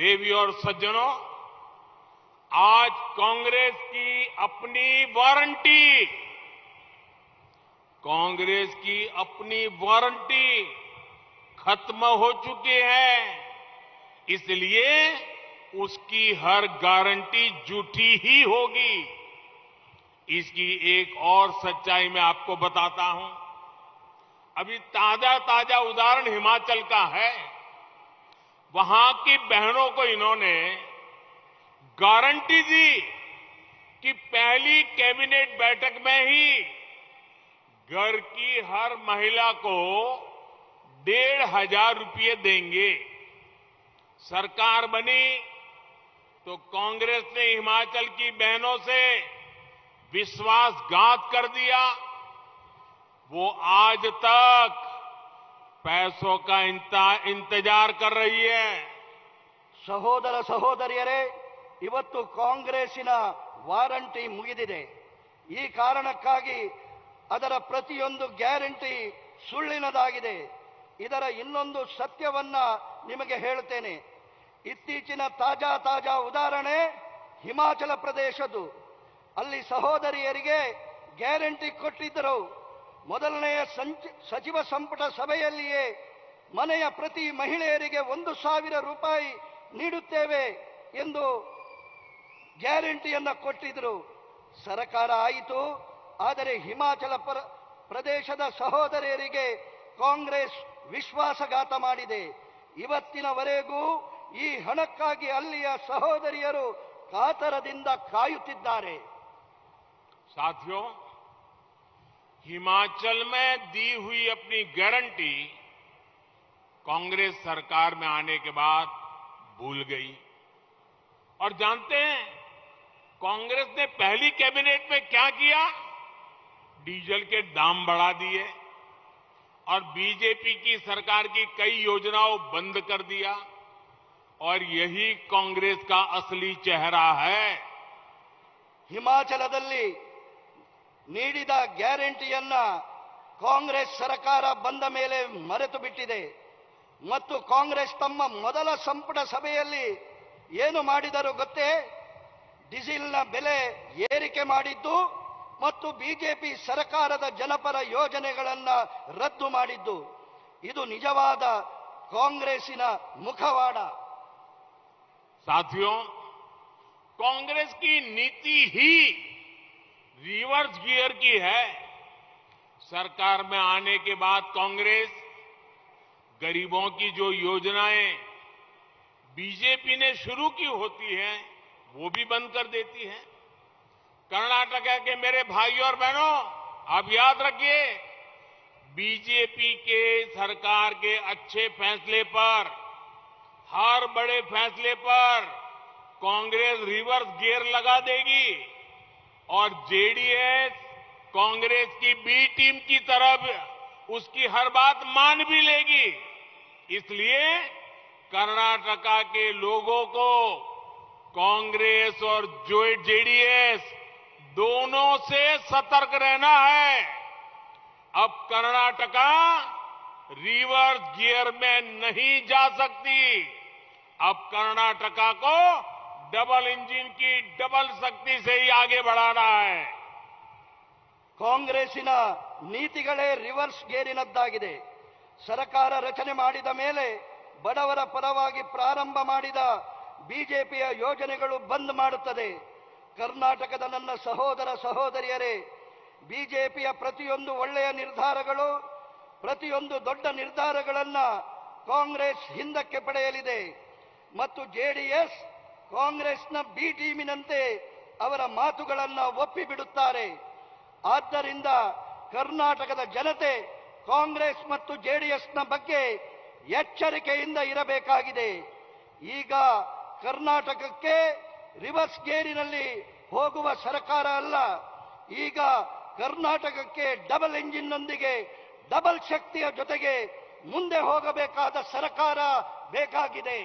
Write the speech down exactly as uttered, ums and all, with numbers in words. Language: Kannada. देवी और सज्जनों, आज कांग्रेस की अपनी वारंटी कांग्रेस की अपनी वारंटी खत्म हो चुकी है, इसलिए उसकी हर गारंटी झूठी ही होगी। इसकी एक और सच्चाई मैं आपको बताता हूं। अभी ताजा ताजा उदाहरण हिमाचल का है। वहां की बहनों को इन्होंने गारंटी दी कि पहली कैबिनेट बैठक में ही घर की हर महिला को डेढ़ हजार रुपये देंगे। सरकार बनी तो कांग्रेस ने हिमाचल की बहनों से विश्वासघात कर दिया। वो आज तक पैसों का इंतजार कर रही है। सहोदर सहोदरियरे, इवत्तु कांग्रेसिन वारंटी मुगिदिदे। ई कारणक्कागि ಅದರ ಪ್ರತಿಯೊಂದು ಗ್ಯಾರಂಟಿ ಸುಳ್ಳಿನದಾಗಿದೆ। ಇದರ ಇನ್ನೊಂದು ಸತ್ಯವನ್ನ ನಿಮಗೆ ಹೇಳ್ತೇನೆ। ಇತ್ತೀಚಿನ ತಾಜಾ ತಾಜಾ ಉದಾಹರಣೆ ಹಿಮಾಚಲ ಪ್ರದೇಶದ್ದು. ಅಲ್ಲಿ ಸಹೋದರಿಯರಿಗೆ ಗ್ಯಾರಂಟಿ ಕೊಟ್ಟಿದ್ದರು. ಮೊದಲನೆಯ ಸಚಿವ ಸಂಪುಟ ಸಭೆಯಲ್ಲಿಯೇ ಮನೆಯ ಪ್ರತಿ ಮಹಿಳೆಯರಿಗೆ ಒಂದು ಸಾವಿರ ರೂಪಾಯಿ ನೀಡುತ್ತೇವೆ ಎಂದು ಗ್ಯಾರಂಟಿಯನ್ನು ಕೊಟ್ಟಿದ್ದರು. ಸರ್ಕಾರ ಆಯಿತು, ಆದರೆ ಹಿಮಾಚಲ ಪ್ರದೇಶದ ಸಹೋದರಿಯರಿಗೆ ಕಾಂಗ್ರೆಸ್ ವಿಶ್ವಾಸಘಾತ ಮಾಡಿದೆ. ಇವತ್ತಿನವರೆಗೂ ಈ ಹಣಕ್ಕಾಗಿ ಅಲ್ಲಿಯ ಸಹೋದರಿಯರು ಕಾತರದಿಂದ ಕಾಯುತ್ತಿದ್ದಾರೆ. साथियों, हिमाचल में दी हुई अपनी गारंटी कांग्रेस सरकार में आने के बाद भूल गई। और जानते हैं कांग्रेस ने पहली कैबिनेट में क्या किया? डीजल के दाम बढ़ा दिए और बीजेपी की सरकार की कई योजनाओं बंद कर दिया। और यही कांग्रेस का असली चेहरा है। ಹಿಮಾಚಲದಲ್ಲಿ ನೀಡಿದ ಗ್ಯಾರಂಟಿಯನ್ನ ಕಾಂಗ್ರೆಸ್ ಸರ್ಕಾರ ಬಂದ ಮೇಲೆ ಮರೆತು ಬಿಟ್ಟಿದೆ ಮತ್ತು ಕಾಂಗ್ರೆಸ್ ತಮ್ಮ ಮೊದಲ ಸಂಪುಟ ಸಭೆಯಲ್ಲಿ ಏನು ಮಾಡಿದರು ಗೊತ್ತೇ? ಡೀಸೆಲ್ನ ಬೆಲೆ ಏರಿಕೆ ಮಾಡಿದ್ದು ಮತ್ತು ಬಿಜೆಪಿ ಸರ್ಕಾರದ ಜನಪರ ಯೋಜನೆಗಳನ್ನು ರದ್ದು ಮಾಡಿದ್ದು. ಇದು ನಿಜವಾದ ಕಾಂಗ್ರೆಸ್ಸಿನ ಮುಖವಾಡ. साथियों, कांग्रेस की नीति ही रिवर्स गियर की है। सरकार में आने के बाद कांग्रेस गरीबों की जो योजनाएं बीजेपी ने शुरू की होती हैं वो भी बंद कर देती है। कर्नाटक के मेरे भाइयों और बहनों, आप याद रखिए, बीजेपी के सरकार के अच्छे फैसले पर, हर बड़े फैसले पर कांग्रेस रिवर्स गियर लगा देगी और जेडीएस कांग्रेस की बी टीम की तरफ उसकी हर बात मान भी लेगी। इसलिए कर्नाटक के लोगों को कांग्रेस और जो जेडीएस दोनों से सतर्क रहना है। अब कर्नाटक रिवर्स गियर में नहीं जा सकती। अब कर्नाटक को डबल इंजन की डबल शक्ति से ही आगे बढ़ाना है। ಕಾಂಗ್ರೆಸ್ಸಿನ ನೀತಿಗಳೇ ರಿವರ್ಸ್ ಗೇರಿನದ್ದಾಗಿದೆ. ಸರ್ಕಾರ ರಚನೆ ಮಾಡಿದ ಮೇಲೆ ಬಡವರ ಪರವಾಗಿ ಪ್ರಾರಂಭ ಮಾಡಿದ ಬಿಜೆಪಿಯ ಯೋಜನೆಗಳು ಬಂದ್ ಮಾಡುತ್ತದೆ. ಕರ್ನಾಟಕದ ನನ್ನ ಸಹೋದರ ಸಹೋದರಿಯರೇ, ಬಿಜೆಪಿಯ ಪ್ರತಿಯೊಂದು ಒಳ್ಳೆಯ ನಿರ್ಧಾರಗಳು, ಪ್ರತಿಯೊಂದು ದೊಡ್ಡ ನಿರ್ಧಾರಗಳನ್ನು ಕಾಂಗ್ರೆಸ್ ಹಿಂದಕ್ಕೆ ಪಡೆಯಲಿದೆ ಮತ್ತು ಜೆಡಿಎಸ್ ಕಾಂಗ್ರೆಸ್ನ ಬಿ ಟೀಮಿನಂತೆ ಅವರ ಮಾತುಗಳನ್ನು ಒಪ್ಪಿಬಿಡುತ್ತಾರೆ. ಆದ್ದರಿಂದ ಕರ್ನಾಟಕದ ಜನತೆ ಕಾಂಗ್ರೆಸ್ ಮತ್ತು ಜೆಡಿಎಸ್ನ ಬಗ್ಗೆ ಎಚ್ಚರಿಕೆಯಿಂದ ಇರಬೇಕಾಗಿದೆ. ಈಗ ಕರ್ನಾಟಕಕ್ಕೆ ರಿವರ್ಸ್ ಗೇರಿನಲ್ಲಿ ಹೋಗುವ ಸರ್ಕಾರ ಅಲ್ಲ, ಈಗ ಕರ್ನಾಟಕಕ್ಕೆ ಡಬಲ್ ಇಂಜಿನ್ನೊಂದಿಗೆ ಡಬಲ್ ಶಕ್ತಿಯ ಜೊತೆಗೆ ಮುಂದೆ ಹೋಗಬೇಕಾದ ಸರ್ಕಾರ ಬೇಕಾಗಿದೆ.